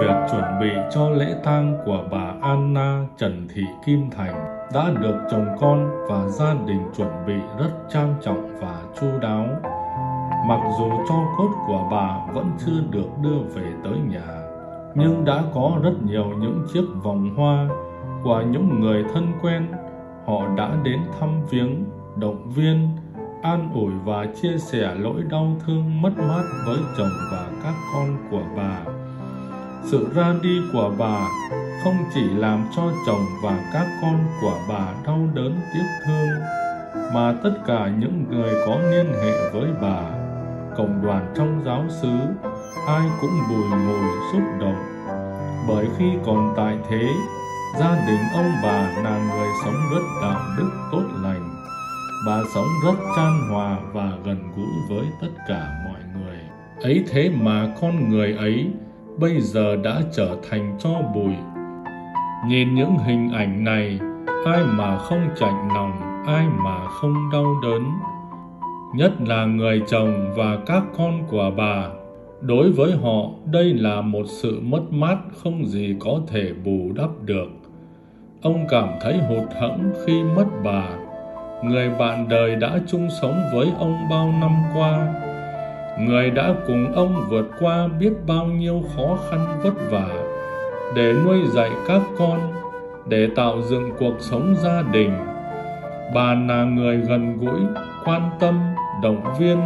việc chuẩn bị cho lễ tang của bà Anna Trần Thị Kim Thành đã được chồng con và gia đình chuẩn bị rất trang trọng và chu đáo. Mặc dù tro cốt của bà vẫn chưa được đưa về tới nhà, nhưng đã có rất nhiều những chiếc vòng hoa của những người thân quen. Họ đã đến thăm viếng, động viên, an ủi và chia sẻ nỗi đau thương mất mát với chồng và các con của bà. Sự ra đi của bà không chỉ làm cho chồng và các con của bà đau đớn tiếc thương, mà tất cả những người có liên hệ với bà, cộng đoàn trong giáo xứ, ai cũng bùi ngùi xúc động. Bởi khi còn tại thế, gia đình ông bà là người sống rất đạo đức tốt lành. Bà sống rất chan hòa và gần gũi với tất cả mọi người. Ấy thế mà con người ấy bây giờ đã trở thành tro bụi. Nhìn những hình ảnh này, ai mà không chạnh lòng, ai mà không đau đớn. Nhất là người chồng và các con của bà. Đối với họ, đây là một sự mất mát không gì có thể bù đắp được. Ông cảm thấy hụt hẫng khi mất bà, người bạn đời đã chung sống với ông bao năm qua, người đã cùng ông vượt qua biết bao nhiêu khó khăn vất vả để nuôi dạy các con, để tạo dựng cuộc sống gia đình. Bà là người gần gũi, quan tâm, động viên,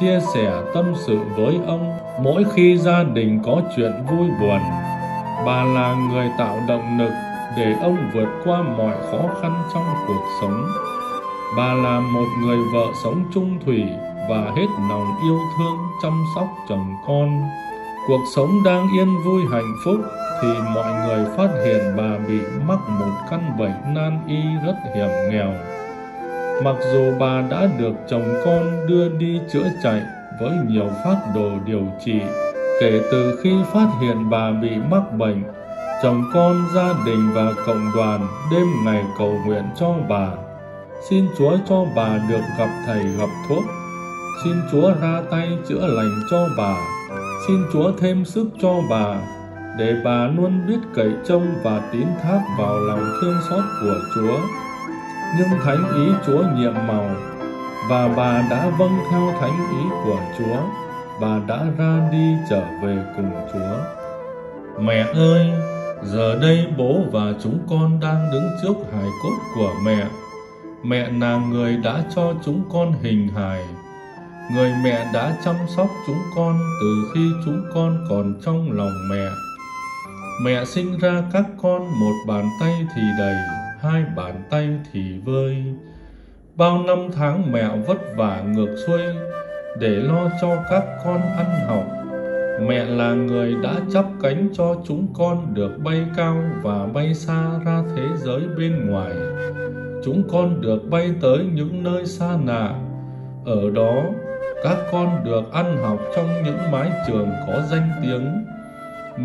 chia sẻ tâm sự với ông mỗi khi gia đình có chuyện vui buồn. Bà là người tạo động lực để ông vượt qua mọi khó khăn trong cuộc sống. Bà là một người vợ sống chung thủy và hết lòng yêu thương chăm sóc chồng con. Cuộc sống đang yên vui hạnh phúc thì mọi người phát hiện bà bị mắc một căn bệnh nan y rất hiểm nghèo. Mặc dù bà đã được chồng con đưa đi chữa chạy với nhiều phác đồ điều trị, kể từ khi phát hiện bà bị mắc bệnh, chồng con, gia đình và cộng đoàn đêm ngày cầu nguyện cho bà. Xin Chúa cho bà được gặp thầy gặp thuốc. Xin Chúa ra tay chữa lành cho bà. Xin Chúa thêm sức cho bà, để bà luôn biết cậy trông và tín thác vào lòng thương xót của Chúa. Nhưng thánh ý Chúa nhiệm màu, và bà đã vâng theo thánh ý của Chúa. Bà đã ra đi trở về cùng Chúa. Mẹ ơi, giờ đây bố và chúng con đang đứng trước hài cốt của mẹ. Mẹ là người đã cho chúng con hình hài. Người mẹ đã chăm sóc chúng con từ khi chúng con còn trong lòng mẹ. Mẹ sinh ra các con, một bàn tay thì đầy, hai bàn tay thì vơi. Bao năm tháng mẹ vất vả ngược xuôi để lo cho các con ăn học. Mẹ là người đã chắp cánh cho chúng con được bay cao và bay xa ra thế giới bên ngoài. Chúng con được bay tới những nơi xa lạ. Ở đó, các con được ăn học trong những mái trường có danh tiếng.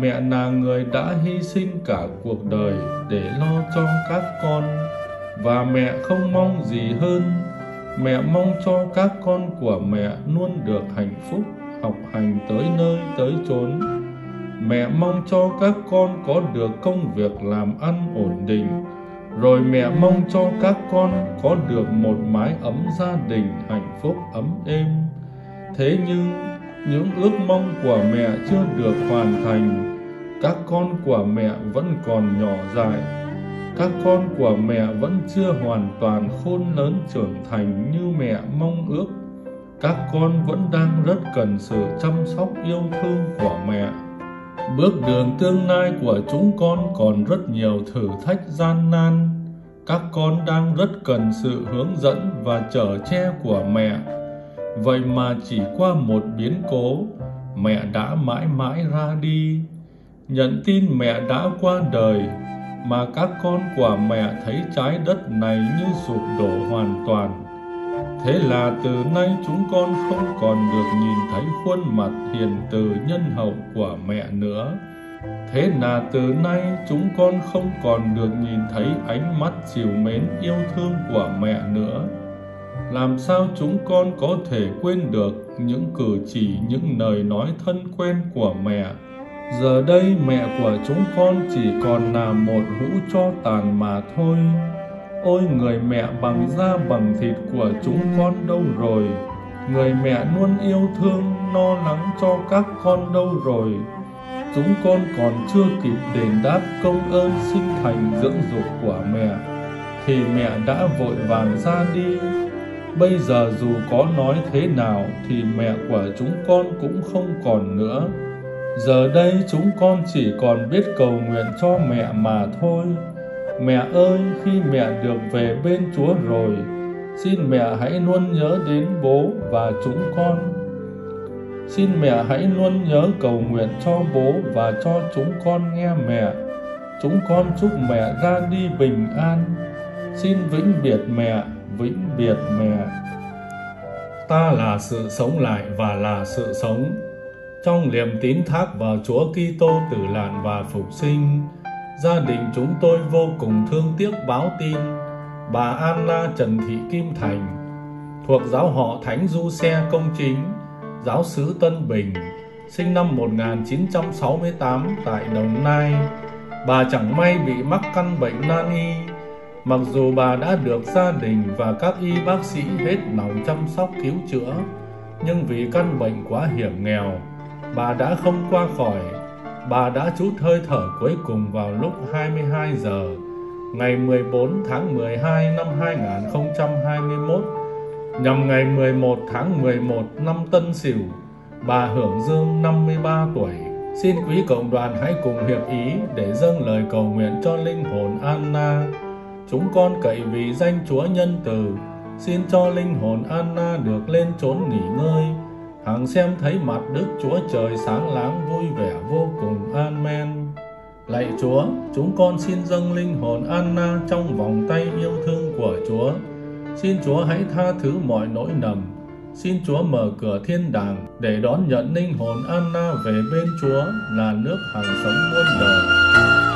Mẹ là người đã hy sinh cả cuộc đời để lo cho các con. Và mẹ không mong gì hơn. Mẹ mong cho các con của mẹ luôn được hạnh phúc, học hành tới nơi tới chốn. Mẹ mong cho các con có được công việc làm ăn ổn định. Rồi mẹ mong cho các con có được một mái ấm gia đình hạnh phúc ấm êm. Thế nhưng, những ước mong của mẹ chưa được hoàn thành. Các con của mẹ vẫn còn nhỏ dại. Các con của mẹ vẫn chưa hoàn toàn khôn lớn trưởng thành như mẹ mong ước. Các con vẫn đang rất cần sự chăm sóc yêu thương của mẹ. Bước đường tương lai của chúng con còn rất nhiều thử thách gian nan. Các con đang rất cần sự hướng dẫn và chở che của mẹ. Vậy mà chỉ qua một biến cố, mẹ đã mãi mãi ra đi. Nhận tin mẹ đã qua đời, mà các con của mẹ thấy trái đất này như sụp đổ hoàn toàn. Thế là từ nay chúng con không còn được nhìn thấy khuôn mặt hiền từ nhân hậu của mẹ nữa. Thế là từ nay chúng con không còn được nhìn thấy ánh mắt trìu mến yêu thương của mẹ nữa. Làm sao chúng con có thể quên được những cử chỉ, những lời nói thân quen của mẹ, Giờ đây mẹ của chúng con chỉ còn là một hũ tro tàn mà thôi. Ôi người mẹ bằng da bằng thịt của chúng con đâu rồi? Người mẹ luôn yêu thương, lo lắng cho các con đâu rồi? Chúng con còn chưa kịp đền đáp công ơn sinh thành dưỡng dục của mẹ, thì mẹ đã vội vàng ra đi. Bây giờ dù có nói thế nào thì mẹ của chúng con cũng không còn nữa. Giờ đây chúng con chỉ còn biết cầu nguyện cho mẹ mà thôi. Mẹ ơi, khi mẹ được về bên Chúa rồi, xin mẹ hãy luôn nhớ đến bố và chúng con. Xin mẹ hãy luôn nhớ cầu nguyện cho bố và cho chúng con nghe mẹ. Chúng con chúc mẹ ra đi bình an. Xin vĩnh biệt mẹ, vĩnh biệt mẹ. Ta là sự sống lại và là sự sống. Trong niềm tín thác vào Chúa Kitô tử nạn và phục sinh, gia đình chúng tôi vô cùng thương tiếc báo tin bà Anna Trần Thị Kim Thành thuộc giáo họ Thánh Du Xe Công Chính, giáo xứ Tân Bình, sinh năm 1968 tại Đồng Nai. Bà chẳng may bị mắc căn bệnh nan y, mặc dù bà đã được gia đình và các y bác sĩ hết lòng chăm sóc cứu chữa, nhưng vì căn bệnh quá hiểm nghèo, bà đã không qua khỏi. Bà đã trút hơi thở cuối cùng vào lúc 22 giờ ngày 14 tháng 12 năm 2021, nhằm ngày 11 tháng 11 năm Tân Sửu. Bà hưởng dương 53 tuổi. Xin quý cộng đoàn hãy cùng hiệp ý để dâng lời cầu nguyện cho linh hồn Anna. Chúng con cậy vì danh Chúa nhân từ, xin cho linh hồn Anna được lên chốn nghỉ ngơi, hằng xem thấy mặt Đức Chúa Trời sáng láng vui vẻ vô cùng. Amen. Lạy Chúa, chúng con xin dâng linh hồn Anna trong vòng tay yêu thương của Chúa. Xin Chúa hãy tha thứ mọi nỗi lầm. Xin Chúa mở cửa thiên đàng để đón nhận linh hồn Anna về bên Chúa là nước hằng sống muôn đời.